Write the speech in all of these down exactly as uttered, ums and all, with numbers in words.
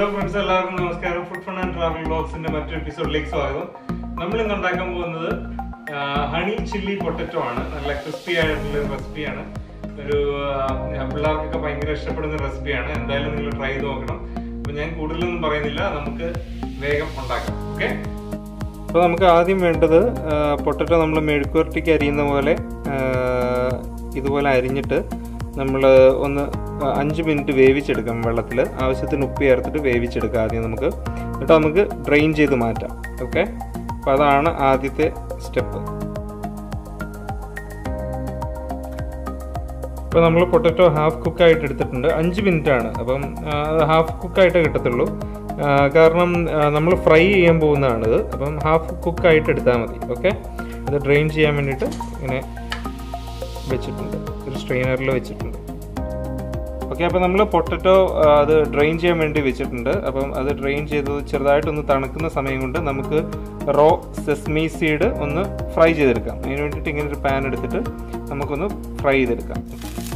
Hello friends, എല്ലാവർക്കും നമസ്കാരം. Food fun and travel വ്ലോഗ്സിന്റെ മറ്റൊരു എപ്പിസോഡിലേക്ക് സ്വാഗതം. നമ്മൾ ഇന്ന് ഉണ്ടാക്കാൻ പോകുന്നത് ഹണി ചില്ലി പൊട്ടറ്റോ ആണ്. നല്ല ക്രിസ്പി ആയിട്ടുള്ള റെസിപ്പിയാണ്. ഒരു പിള്ളേർക്കൊക്കെ ഭയങ്കര ഇഷ്ടപ്പെടുന്ന റെസിപ്പിയാണ്. എന്തായാലും നിങ്ങൾ ട്രൈ ചെയ്ത് നോക്കണം. അപ്പോൾ ഞാൻ കൂടുതലൊന്നും പറയുന്നില്ല, നമുക്ക് വേഗം ഉണ്ടാക്കാം. ഓക്കെ, അപ്പോൾ നമുക്ക് ആദ്യം വേണ്ടത് പൊട്ടറ്റോ നമ്മൾ മെഴുക്കുവരട്ടിക്ക് അരിയുന്ന പോലെ ഇതുപോലെ അരിഞ്ഞിട്ട് നമ്മൾ ഒന്ന് അഞ്ച് മിനിറ്റ് വേവിച്ചെടുക്കാം. വെള്ളത്തിൽ ആവശ്യത്തിന് ഉപ്പ് ചേർത്തിട്ട് വേവിച്ചെടുക്കാം ആദ്യം നമുക്ക്. എന്നിട്ട് നമുക്ക് ഡ്രെയിൻ ചെയ്ത് മാറ്റാം. ഓക്കെ, അപ്പോൾ അതാണ് ആദ്യത്തെ സ്റ്റെപ്പ്. ഇപ്പോൾ നമ്മൾ പൊട്ടറ്റോ ഹാഫ് കുക്കായിട്ട് എടുത്തിട്ടുണ്ട്. അഞ്ച് മിനിറ്റാണ്, അപ്പം ഹാഫ് കുക്കായിട്ടേ കിട്ടത്തുള്ളൂ. കാരണം നമ്മൾ ഫ്രൈ ചെയ്യാൻ പോകുന്നതാണിത്. അപ്പം ഹാഫ് കുക്കായിട്ട് എടുത്താൽ മതി. ഓക്കെ, അത് ഡ്രെയിൻ ചെയ്യാൻ വേണ്ടിയിട്ട് ഇങ്ങനെ വെച്ചിട്ടുണ്ട്, ഒരു സ്ട്രെയിനറിൽ വെച്ചിട്ടുണ്ട്. ഓക്കെ, അപ്പോൾ നമ്മൾ പൊട്ടറ്റോ അത് ഡ്രെയിൻ ചെയ്യാൻ വേണ്ടി വെച്ചിട്ടുണ്ട്. അപ്പം അത് ഡ്രെയിൻ ചെയ്തത് ചെറുതായിട്ടൊന്ന് തണുക്കുന്ന സമയം കൊണ്ട് നമുക്ക് റോ സെസ്മി സീഡ് ഒന്ന് ഫ്രൈ ചെയ്തെടുക്കാം. അതിന് വേണ്ടിയിട്ട് ഇങ്ങനെ ഒരു പാൻ എടുത്തിട്ട് നമുക്കൊന്ന് ഫ്രൈ ചെയ്തെടുക്കാം.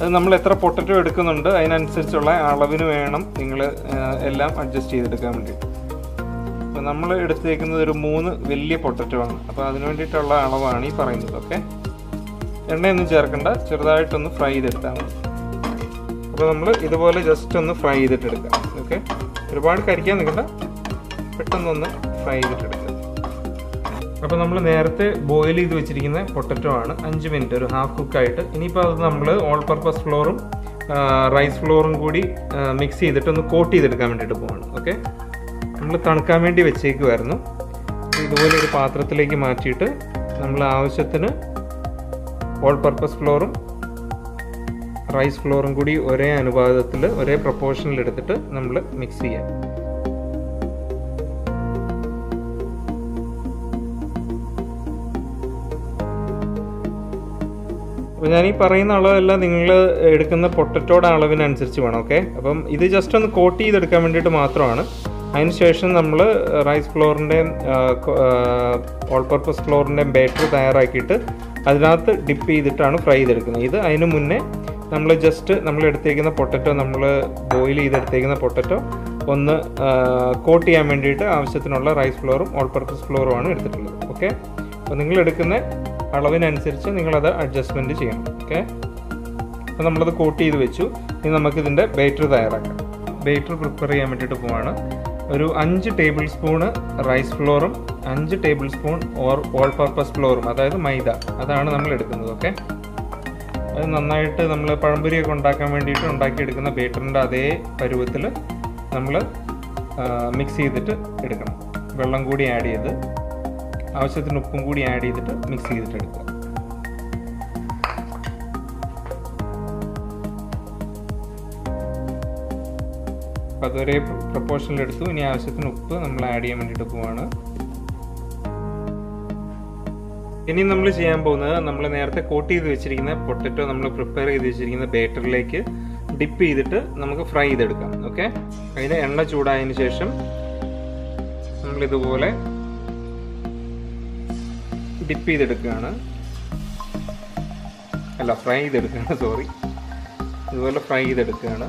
അത് നമ്മൾ എത്ര പൊട്ടറ്റോ എടുക്കുന്നുണ്ട് അതിനനുസരിച്ചുള്ള അളവിന് വേണം നിങ്ങൾ എല്ലാം അഡ്ജസ്റ്റ് ചെയ്തെടുക്കാൻ വേണ്ടിയിട്ട്. അപ്പോൾ നമ്മൾ എടുത്തേക്കുന്നത് ഒരു മൂന്ന് വലിയ പൊട്ടറ്റോ ആണ്. അപ്പോൾ അതിന് വേണ്ടിയിട്ടുള്ള അളവാണ് ഈ പറയുന്നത്. ഓക്കെ, എണ്ണയൊന്നും ചേർക്കണ്ട, ചെറുതായിട്ടൊന്ന് ഫ്രൈ ചെയ്തെടുത്താൽ മതി. അപ്പോൾ നമ്മൾ ഇതുപോലെ ജസ്റ്റ് ഒന്ന് ഫ്രൈ ചെയ്തിട്ടെടുക്കാം. ഓക്കെ, ഒരുപാട് കരിക്കാൻ നിൽക്കണ്ട, പെട്ടെന്നൊന്ന് ഫ്രൈ ചെയ്തിട്ടെടുക്കാം. അപ്പോൾ നമ്മൾ നേരത്തെ ബോയിൽ ചെയ്ത് വെച്ചിരിക്കുന്ന പൊട്ടറ്റോ ആണ്. അഞ്ച് മിനിറ്റ് ഒരു ഹാഫ് കുക്കായിട്ട്. ഇനിയിപ്പോൾ അത് നമ്മൾ ഓൾ പർപ്പസ് ഫ്ലോറും റൈസ് ഫ്ലോറും കൂടി മിക്സ് ചെയ്തിട്ട് ഒന്ന് കോട്ട് ചെയ്തെടുക്കാൻ വേണ്ടിയിട്ട് പോവാണ്. ഓക്കെ, നമ്മൾ തണുക്കാൻ വേണ്ടി വെച്ചേക്കുമായിരുന്നു. ഇതുപോലെ ഒരു പാത്രത്തിലേക്ക് മാറ്റിയിട്ട് നമ്മൾ ആവശ്യത്തിന് ഓൾ പർപ്പസ് ഫ്ലോറും റൈസ് ഫ്ലോറും കൂടി ഒരേ അനുപാതത്തിൽ ഒരേ പ്രൊപ്പോർഷനിൽ എടുത്തിട്ട് നമ്മൾ മിക്സ് ചെയ്യാം. അപ്പോൾ ഞാനീ പറയുന്ന അളവെല്ലാം നിങ്ങൾ എടുക്കുന്ന പൊട്ടറ്റോയുടെ അളവിനനുസരിച്ച് വേണം. ഓക്കെ, അപ്പം ഇത് ജസ്റ്റ് ഒന്ന് കോട്ട് ചെയ്തെടുക്കാൻ വേണ്ടിയിട്ട് മാത്രമാണ്. അതിനുശേഷം നമ്മൾ റൈസ് ഫ്ലോറിൻ്റെയും ഓൾ പർപ്പസ് ഫ്ലോറിൻ്റെയും ബാറ്റർ തയ്യാറാക്കിയിട്ട് അതിനകത്ത് ഡിപ്പ് ചെയ്തിട്ടാണ് ഫ്രൈ ചെയ്തെടുക്കുന്നത്. ഇത് അതിന് മുന്നേ നമ്മൾ ജസ്റ്റ് നമ്മൾ എടുത്തേക്കുന്ന പൊട്ടറ്റോ, നമ്മൾ ബോയിൽ ചെയ്തെടുത്തേക്കുന്ന പൊട്ടറ്റോ ഒന്ന് കോട്ട് ചെയ്യാൻ വേണ്ടിയിട്ട് ആവശ്യത്തിനുള്ള റൈസ് ഫ്ലോറും ഓൾ പർപ്പസ് ഫ്ലോറുമാണ് എടുത്തിട്ടുള്ളത്. ഓക്കെ, അപ്പോൾ നിങ്ങൾ എടുക്കുന്ന അളവിനനുസരിച്ച് നിങ്ങളത് അഡ്ജസ്റ്റ്മെൻറ്റ് ചെയ്യണം. ഓക്കെ, അപ്പോൾ നമ്മളത് കോട്ട് ചെയ്ത് വെച്ചു. ഇനി നമുക്കിതിൻ്റെ ബാറ്റർ തയ്യാറാക്കാം. ബാറ്റർ പ്രിപ്പയർ ചെയ്യാൻ വേണ്ടിയിട്ട് പോവാണ്. ഒരു അഞ്ച് ടേബിൾ സ്പൂണ് റൈസ് ഫ്ലോറും അഞ്ച് tablespoon or all purpose ഫ്ലോറും, അതായത് മൈദ, അതാണ് നമ്മൾ എടുക്കുന്നത്. ഓക്കെ, അത് നന്നായിട്ട് നമ്മൾ പഴംപൊരിയൊക്കെ ഉണ്ടാക്കാൻ വേണ്ടിയിട്ട് ഉണ്ടാക്കിയെടുക്കുന്ന ബേറ്ററിൻ്റെ അതേ പരുവത്തിൽ നമ്മൾ മിക്സ് ചെയ്തിട്ട് എടുക്കണം. വെള്ളം കൂടി ആഡ് ചെയ്ത് ആവശ്യത്തിന് ഉപ്പും കൂടി ആഡ് ചെയ്തിട്ട് മിക്സ് ചെയ്തിട്ട് എടുക്കുക. അപ്പോൾ അതൊരേ പ്രൊപ്പോർഷനിലെടുത്തു. ഇനി ആവശ്യത്തിന് ഉപ്പ് നമ്മൾ ആഡ് ചെയ്യാൻ വേണ്ടിയിട്ട് പോവാണ്. ഇനി നമ്മൾ ചെയ്യാൻ പോകുന്നത്, നമ്മൾ നേരത്തെ കോട്ട് ചെയ്ത് വെച്ചിരിക്കുന്ന പൊട്ടറ്റോ നമ്മൾ പ്രിപ്പയർ ചെയ്ത് വെച്ചിരിക്കുന്ന ബാറ്ററിലേക്ക് ഡിപ്പ് ചെയ്തിട്ട് നമുക്ക് ഫ്രൈ ചെയ്തെടുക്കാം. ഓക്കെ, അതിന് എണ്ണ ചൂടായതിന് ശേഷം നമ്മളിതുപോലെ ഡിപ്പ് ചെയ്തെടുക്കുകയാണ്, അല്ല ഫ്രൈ ചെയ്തെടുക്കുകയാണ്, സോറി. ഇതുപോലെ ഫ്രൈ ചെയ്തെടുക്കുകയാണ്.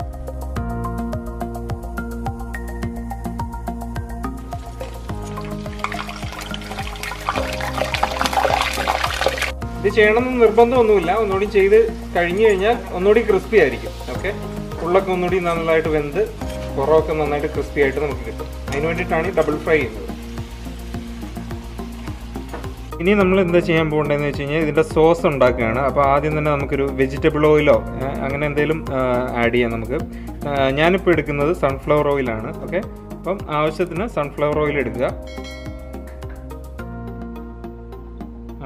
ഇത് ചെയ്യണമെന്ന് നിർബന്ധമൊന്നുമില്ല. ഒന്നുകൂടി ചെയ്ത് കഴിഞ്ഞു കഴിഞ്ഞാൽ ഒന്നുകൂടി ക്രിസ്പി ആയിരിക്കും. ഓക്കെ, ഉള്ളൊക്കെ ഒന്നുകൂടി നന്നായിട്ട് വെന്ത് പുറമൊക്കെ നന്നായിട്ട് ക്രിസ്പി ആയിട്ട് നമുക്ക് കിട്ടും. അതിന് വേണ്ടിയിട്ടാണ് ഈ ഡബിൾ ഫ്രൈ ചെയ്യുന്നത്. ഇനി നമ്മൾ എന്താ ചെയ്യാൻ പോകേണ്ടതെന്ന് വെച്ച് കഴിഞ്ഞാൽ ഇതിൻ്റെ സോസ് ഉണ്ടാക്കുകയാണ്. അപ്പോൾ ആദ്യം തന്നെ നമുക്കൊരു വെജിറ്റബിൾ ഓയിലോ അങ്ങനെ എന്തെങ്കിലും ആഡ് ചെയ്യാം നമുക്ക്. ഞാനിപ്പോൾ എടുക്കുന്നത് സൺഫ്ലവർ ഓയിലാണ്. ഓക്കെ, അപ്പം ആവശ്യത്തിന് സൺഫ്ലവർ ഓയിൽ എടുക്കുക,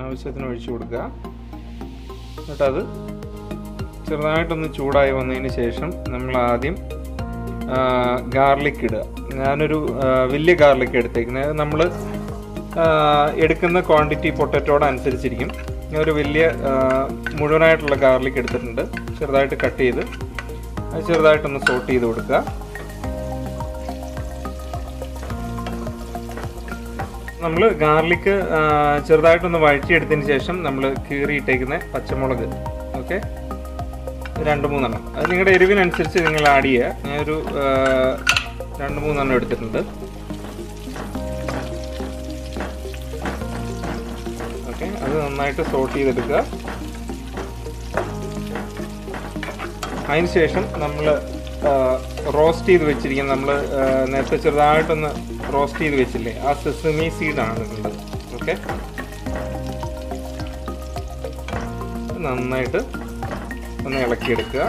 ആവശ്യത്തിന് ഒഴിച്ചു കൊടുക്കുക. എന്നിട്ടത് ചെറുതായിട്ടൊന്ന് ചൂടായി വന്നതിന് ശേഷം നമ്മൾ ആദ്യം ഗാർലിക് ഇടുക. ഞാനൊരു വലിയ ഗാർലിക് എടുത്തേക്കുന്നത്, നമ്മൾ എടുക്കുന്ന ക്വാണ്ടിറ്റി പൊട്ടറ്റോടെ അനുസരിച്ചിരിക്കും. ഒരു വലിയ മുഴുവനായിട്ടുള്ള ഗാർലിക് എടുത്തിട്ടുണ്ട്, ചെറുതായിട്ട് കട്ട് ചെയ്ത് അത് ചെറുതായിട്ടൊന്ന് സോട്ട് ചെയ്ത് കൊടുക്കുക. നമ്മൾ ഗാർലിക്ക് ചെറുതായിട്ടൊന്ന് വഴറ്റിയെടുത്തതിന് ശേഷം നമ്മൾ കീറിയിട്ടേക്കുന്ന പച്ചമുളക്, ഓക്കെ, രണ്ട് മൂന്നെണ്ണം, അത് നിങ്ങളുടെ എരിവിനനുസരിച്ച് നിങ്ങൾ ആഡ് ചെയ്യുക. ഞാനൊരു രണ്ട് മൂന്നെണ്ണം എടുത്തിട്ടുണ്ട്, ഓക്കെ. അത് നന്നായിട്ട് സോട്ട് ചെയ്തെടുക്കുക. അതിന് ശേഷം നമ്മൾ റോസ്റ്റ് ചെയ്ത് വെച്ചിരിക്കുന്ന, നമ്മൾ നേരത്തെ ചെറുതായിട്ടൊന്ന് റോസ്റ്റ് ചെയ്ത് വെച്ചില്ലേ, ആ സെസമി സീഡാണ് ഇതിലുള്ളത്, ഓക്കെ. നന്നായിട്ട് ഒന്ന് ഇളക്കിയെടുക്കുക.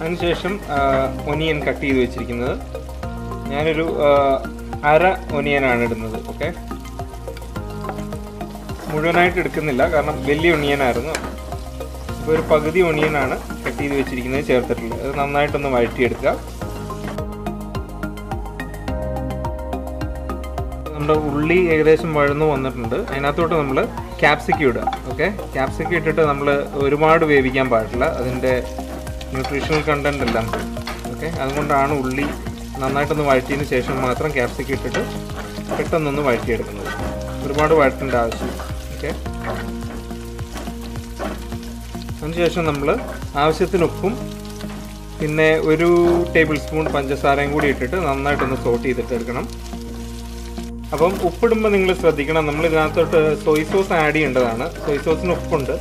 അതിനുശേഷം ഒനിയൻ കട്ട് ചെയ്ത് വെച്ചിരിക്കുന്നത്, ഞാനൊരു അര ഒനിയനാണ് ഇടുന്നത്, ഓക്കെ. മുഴുവനായിട്ട് എടുക്കുന്നില്ല, കാരണം വലിയ ഒണിയനായിരുന്നു. ഇപ്പോൾ ഒരു പകുതി ഒണിയനാണ് കട്ട് ചെയ്ത് വെച്ചിരിക്കുന്നത് ചേർത്തിട്ടുള്ളത്. അത് നന്നായിട്ടൊന്ന് വഴറ്റിയെടുക്കുക. നമ്മുടെ ഉള്ളി ഏകദേശം വഴന്നു വന്നിട്ടുണ്ട്. അതിനകത്തോട്ട് നമ്മൾ ക്യാപ്സിക്കം ഇടുക, ഓക്കെ. ക്യാപ്സിക്കം ഇട്ടിട്ട് നമ്മൾ ഒരുപാട് വേവിക്കാൻ പാടില്ല, അതിൻ്റെ ന്യൂട്രീഷണൽ കണ്ടൻറ്റ് എല്ലാം, ഓക്കെ. അതുകൊണ്ടാണ് ഉള്ളി നന്നായിട്ടൊന്ന് വഴറ്റിയതിന് ശേഷം മാത്രം ക്യാപ്സിക്കം ഇട്ടിട്ട് പെട്ടെന്നൊന്ന് വഴറ്റിയെടുക്കുന്നത്. ഒരുപാട് വഴറ്റേണ്ട ആവശ്യം, ഓക്കെ. അതിനുശേഷം നമ്മൾ ആവശ്യത്തിനൊപ്പം പിന്നെ ഒരു ടേബിൾ സ്പൂൺ പഞ്ചസാരയും കൂടി ഇട്ടിട്ട് നന്നായിട്ടൊന്ന് സോട്ട് ചെയ്തിട്ട് എടുക്കണം. അപ്പം ഉപ്പിടുമ്പോൾ നിങ്ങൾ ശ്രദ്ധിക്കണം, നമ്മൾ ഇതിനകത്തോട്ട് സോയ് സോസ് ആഡ് ചെയ്യേണ്ടതാണ്. സോയ് സോസിന് ഉപ്പുണ്ട്,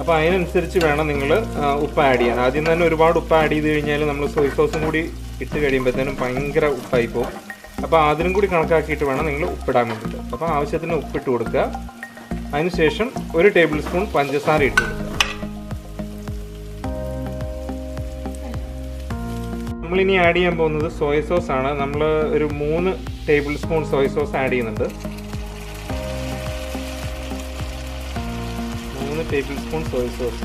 അപ്പോൾ അതിനനുസരിച്ച് വേണം നിങ്ങൾ ഉപ്പ് ആഡ് ചെയ്യാൻ. ആദ്യം തന്നെ ഒരുപാട് ഉപ്പ് ആഡ് ചെയ്ത് കഴിഞ്ഞാൽ നമ്മൾ സോയ് സോസും കൂടി ഇട്ട് കഴിയുമ്പോഴത്തേനും ഭയങ്കര ഉപ്പായി പോകും. അപ്പോൾ അതിനും കൂടി കണക്കാക്കിയിട്ട് വേണം നിങ്ങൾ ഉപ്പിടാൻ വേണ്ടിയിട്ട്. അപ്പോൾ ആവശ്യത്തിന് ഉപ്പിട്ട് കൊടുക്കുക. അതിനുശേഷം ഒരു ടേബിൾ സ്പൂൺ പഞ്ചസാര ഇട്ട് കൊടുക്കുക. നമ്മളിനി ആഡ് ചെയ്യാൻ പോകുന്നത് സോയ സോസ് ആണ്. നമ്മൾ ഒരു മൂന്ന് tablespoon soya sauce add ചെയ്യുന്നുണ്ട്. മൂന്ന് tablespoon soya sauce,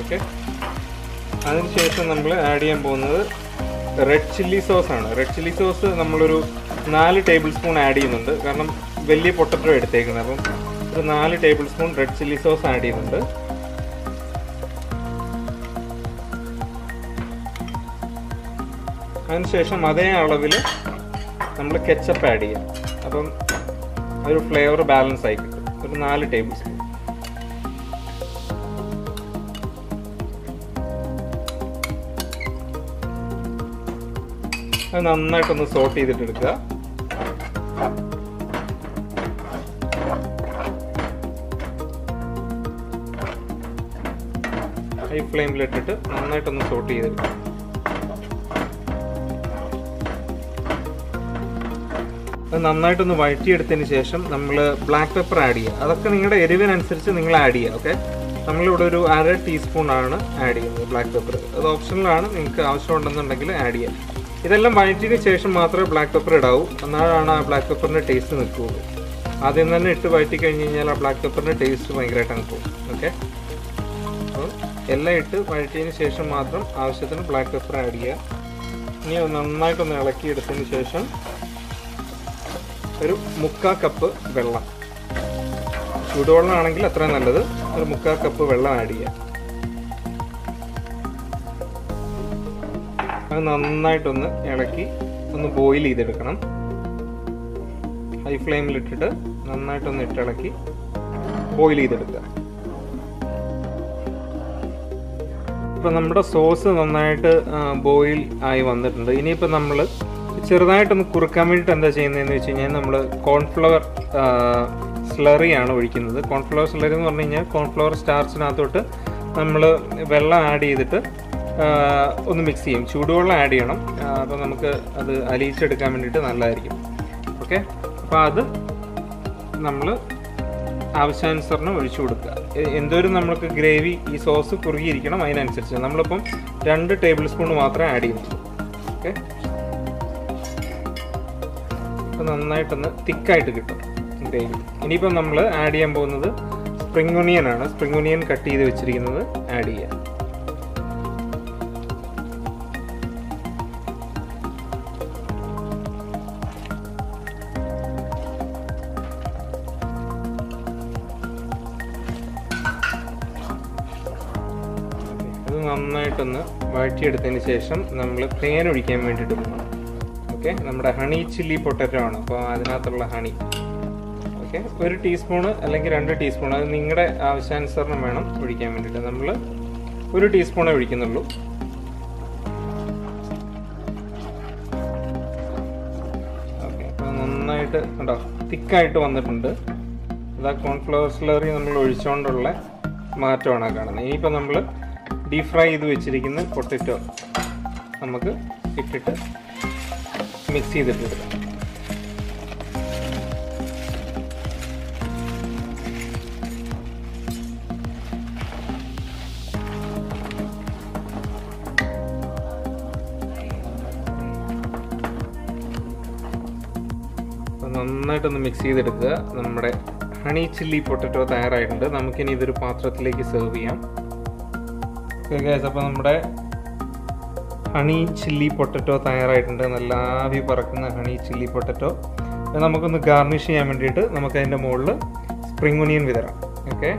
okay. അതിനുശേഷം നമ്മൾ ആഡ് ചെയ്യാൻ പോകുന്നത് റെഡ് ചില്ലി സോസാണ്. റെഡ് ചില്ലി സോസ് നമ്മളൊരു നാല് ടേബിൾ സ്പൂൺ ആഡ് ചെയ്യുന്നുണ്ട്, കാരണം വലിയ പൊട്ടറ്റോ എടുത്തേക്കുന്നത്. അപ്പം ഒരു നാല് tablespoon red chilli sauce add ചെയ്യുന്നുണ്ട്. അതിനുശേഷം അതേ അളവിൽ നമ്മൾ കെച്ചപ്പ് ആഡ് ചെയ്യാം. അപ്പം ഒരു ഫ്ലേവർ ബാലൻസ് ആയി കിട്ടും. ഒരു നാല് ടേബിൾ സ്പൂൺ. അത് നന്നായിട്ടൊന്ന് സോട്ട് ചെയ്തിട്ടെടുക്കുക. ഹൈ ഫ്ലെയിമിലിട്ടിട്ട് നന്നായിട്ടൊന്ന് സോട്ട് ചെയ്തെടുക്കുക. അത് നന്നായിട്ടൊന്ന് വഴറ്റിയെടുത്തതിന് ശേഷം നമ്മൾ ബ്ലാക്ക് പെപ്പർ ആഡ് ചെയ്യുക. അതൊക്കെ നിങ്ങളുടെ എരിവിനനുസരിച്ച് നിങ്ങൾ ആഡ് ചെയ്യുക, ഓക്കെ. നമ്മളിവിടെ ഒരു അര ടീസ്പൂണാണ് ആഡ് ചെയ്യുന്നത് ബ്ലാക്ക് പെപ്പർ. അത് ഓപ്ഷണലാണ്, നിങ്ങൾക്ക് ആവശ്യമുണ്ടെന്നുണ്ടെങ്കിൽ ആഡ് ചെയ്യാം. ഇതെല്ലാം വഴറ്റിയതിന് ശേഷം മാത്രമേ ബ്ലാക്ക് പെപ്പർ ഇടാവൂ, എന്നാലാണ് ആ ബ്ലാക്ക് പെപ്പറിൻ്റെ ടേസ്റ്റ് നിൽക്കുകയുള്ളൂ. ആദ്യം തന്നെ ഇട്ട് വഴറ്റി കഴിഞ്ഞ് കഴിഞ്ഞാൽ ആ ബ്ലാക്ക് പെപ്പറിൻ്റെ ടേസ്റ്റ് ഭയങ്കരമായിട്ടാണ് പോകും, ഓക്കെ. അപ്പോൾ എല്ലാം ഇട്ട് വഴറ്റിയതിന് ശേഷം മാത്രം ആവശ്യത്തിന് ബ്ലാക്ക് പെപ്പർ ആഡ് ചെയ്യുക. ഇനി നന്നായിട്ടൊന്ന് ഇളക്കിയെടുത്തതിന് ശേഷം ഒരു മുക്കാൽ കപ്പ് വെള്ളം, ചൂടുവെള്ളമാണെങ്കിൽ അത്രയും നല്ലത്, ഒരു മുക്കാൽ കപ്പ് വെള്ളം ആഡ് ചെയ്യുക. അത് നന്നായിട്ടൊന്ന് ഇളക്കി ഒന്ന് ബോയിൽ ചെയ്തെടുക്കണം. ഹൈ ഫ്ലെയിമിലിട്ടിട്ട് നന്നായിട്ടൊന്ന് ഇട്ടിളക്കി ബോയിൽ ചെയ്തെടുക്കുക. ഇപ്പം നമ്മുടെ സോസ് നന്നായിട്ട് ബോയിൽ ആയി വന്നിട്ടുണ്ട്. ഇനിയിപ്പോൾ നമ്മൾ ചെറുതായിട്ടൊന്ന് കുറുക്കാൻ വേണ്ടിയിട്ട് എന്താ ചെയ്യുന്നതെന്ന് വെച്ച് കഴിഞ്ഞാൽ നമ്മൾ കോൺഫ്ലവർ സ്ലറിയാണ് ഒഴിക്കുന്നത്. കോൺഫ്ലവർ സ്ലറി എന്ന് പറഞ്ഞു കഴിഞ്ഞാൽ കോൺഫ്ലവർ സ്റ്റാർച്ചിനകത്തോട്ട് നമ്മൾ വെള്ളം ആഡ് ചെയ്തിട്ട് ഒന്ന് മിക്സ് ചെയ്യും. ചൂടുവെള്ളം ആഡ് ചെയ്യണം, അപ്പോൾ നമുക്ക് അത് അലിയിച്ചെടുക്കാൻ വേണ്ടിയിട്ട് നല്ലതായിരിക്കും, ഓക്കെ. അപ്പോൾ അത് നമ്മൾ ആവശ്യാനുസരണം ഒഴിച്ചു കൊടുക്കുക. എന്തോരം നമ്മൾക്ക് ഗ്രേവി ഈ സോസ് കുറുകിയിരിക്കണം അതിനനുസരിച്ച്. നമ്മളിപ്പം രണ്ട് ടേബിൾ സ്പൂൺ മാത്രമേ ആഡ് ചെയ്യുന്നുള്ളൂ, ഓക്കെ. നന്നായിട്ടൊന്ന് തിക്കായിട്ട് കിട്ടും ഗ്രേവി. ഇനിയിപ്പം നമ്മൾ ആഡ് ചെയ്യാൻ പോകുന്നത് സ്പ്രിംഗ് ഒണിയൻ ആണ്. സ്പ്രിംഗ് ഒണിയൻ കട്ട് ചെയ്ത് വെച്ചിരിക്കുന്നത് ആഡ് ചെയ്യാം. നന്നായിട്ടൊന്ന് വഴറ്റിയെടുത്തതിന് ശേഷം നമ്മൾ തേൻ ഒഴിക്കാൻ വേണ്ടിയിട്ട് പോകണം. ഓക്കെ, നമ്മുടെ ഹണി ചില്ലി പൊട്ടറ്റോ ആണ്. അപ്പോൾ അതിനകത്തുള്ള ഹണി ഓക്കെ ഒരു ടീസ്പൂണ് അല്ലെങ്കിൽ രണ്ട് ടീസ്പൂൺ, അത് നിങ്ങളുടെ ആവശ്യാനുസരണം വേണം ഒഴിക്കാൻ വേണ്ടിയിട്ട്. നമ്മൾ ഒരു ടീസ്പൂണേ ഒഴിക്കുന്നുള്ളൂ. ഓക്കെ, അപ്പോൾ നന്നായിട്ട് കണ്ടോ തിക്കായിട്ട് വന്നിട്ടുണ്ട്. അതാ കോൺഫ്ലവർ സ്ലറി നമ്മൾ ഒഴിച്ചുകൊണ്ടുള്ള മാറ്റമാണ് കാണുന്നത്. ഇനിയിപ്പോൾ നമ്മൾ ഡീപ് ഫ്രൈ ചെയ്ത് വെച്ചിരിക്കുന്ന പൊട്ടറ്റോ നമുക്ക് ഇട്ടിട്ട് മിക്സ് ചെയ്തിട്ട് കൊടുക്കാം. അപ്പോൾ നന്നായിട്ടൊന്ന് മിക്സ് ചെയ്തെടുക്കുക. നമ്മുടെ ഹണി ചില്ലി പൊട്ടറ്റോ തയ്യാറായിട്ടുണ്ട്. നമുക്കിനി ഇതൊരു പാത്രത്തിലേക്ക് സെർവ് ചെയ്യാം. ഓക്കെ ഗൈസ്, അപ്പോൾ നമ്മുടെ ഹണി ചില്ലി പൊട്ടറ്റോ തയ്യാറായിട്ടുണ്ട്. നല്ല ആവി പറക്കുന്ന ഹണി ചില്ലി പൊട്ടറ്റോ. അത് നമുക്കൊന്ന് ഗാർണിഷ് ചെയ്യാൻ വേണ്ടിയിട്ട് നമുക്കതിൻ്റെ മുകളിൽ സ്പ്രിംഗ് ഒനിയൻ വിതറാം. ഓക്കെ,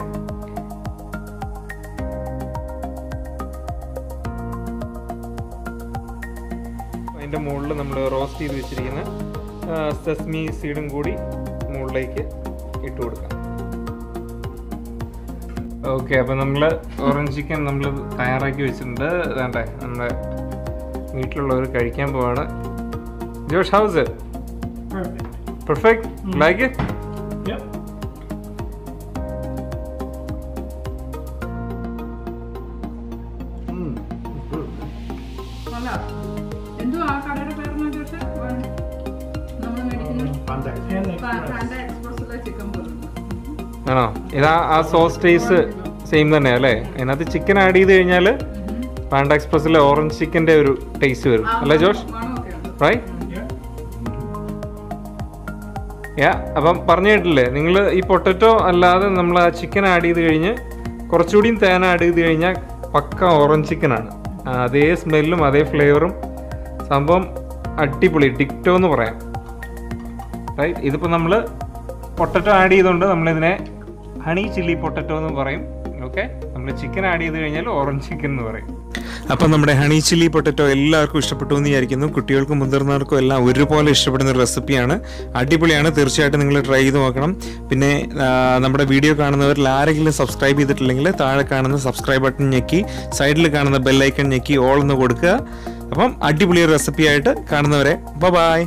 അതിൻ്റെ മുകളിൽ നമ്മൾ റോസ്റ്റ് ചെയ്ത് വെച്ചിരിക്കുന്ന സെസ്മി സീഡും കൂടി മുകളിലേക്ക് ഇട്ട് കൊടുക്കാം. ഓക്കെ, അപ്പോൾ നമ്മൾ ഓറഞ്ച് ചിക്കൻ നമ്മൾ തയ്യാറാക്കി വെച്ചിട്ടുണ്ട്. വേണ്ടേ, നമ്മുടെ വീട്ടിലുള്ളവർ കഴിക്കാൻ പോവാണ്. Josh, how's perfect, like it? ആണോ? ഇതാ ആ സോസ് ടേസ്റ്റ് സെയിം തന്നെ അല്ലേ? അതിനകത്ത് ചിക്കൻ ആഡ് ചെയ്ത് കഴിഞ്ഞാൽ പാണ്ട എക്സ്പ്രസിലെ ഓറഞ്ച് ചിക്കൻ്റെ ഒരു ടേസ്റ്റ് വരും അല്ലേ ജോഷ്? റൈറ്റ്? യാ. അപ്പം പറഞ്ഞു കേട്ടില്ലേ, നിങ്ങൾ ഈ പൊട്ടറ്റോ അല്ലാതെ നമ്മൾ ആ ചിക്കൻ ആഡ് ചെയ്ത് കഴിഞ്ഞ് കുറച്ചുകൂടിയും തേൻ ആഡ് ചെയ്ത് കഴിഞ്ഞാൽ പക്ക ഓറഞ്ച് ചിക്കനാണ്. അതേ സ്മെല്ലും അതേ ഫ്ലേവറും. സംഭവം അടിപൊളി, ഡിക്റ്റോ എന്ന് പറയാം. റൈറ്റ്? ഇതിപ്പോൾ നമ്മൾ പൊട്ടറ്റോ ആഡ് ചെയ്തുകൊണ്ട് നമ്മളിതിനെ ഹണി ചില്ലി പൊട്ടറ്റോ എന്ന് പറയും. ഓക്കെ, നമ്മൾ ചിക്കൻ ആഡ് ചെയ്ത് കഴിഞ്ഞാൽ ഓറഞ്ച് ചിക്കൻ എന്ന് പറയും. അപ്പം നമ്മുടെ ഹണി ചില്ലി പൊട്ടറ്റോ എല്ലാവർക്കും ഇഷ്ടപ്പെട്ടു എന്ന് വിചാരിക്കുന്നു. കുട്ടികൾക്കും മുതിർന്നവർക്കും എല്ലാം ഒരുപോലെ ഇഷ്ടപ്പെടുന്ന ഒരു റെസിപ്പിയാണ്. അടിപൊളിയാണ്, തീർച്ചയായിട്ടും നിങ്ങൾ ട്രൈ ചെയ്ത് നോക്കണം. പിന്നെ നമ്മുടെ വീഡിയോ കാണുന്നവരിൽ ആരെങ്കിലും സബ്സ്ക്രൈബ് ചെയ്തിട്ടില്ലെങ്കിൽ താഴെ കാണുന്ന സബ്സ്ക്രൈബ് ബട്ടൺ ഞെക്കി സൈഡിൽ കാണുന്ന ബെല്ലൈക്കൺ ഞെക്കി ഓൾ എന്ന് കൊടുക്കുക. അപ്പം അടിപൊളി റെസിപ്പിയായിട്ട് കാണുന്നവരെ ബൈ.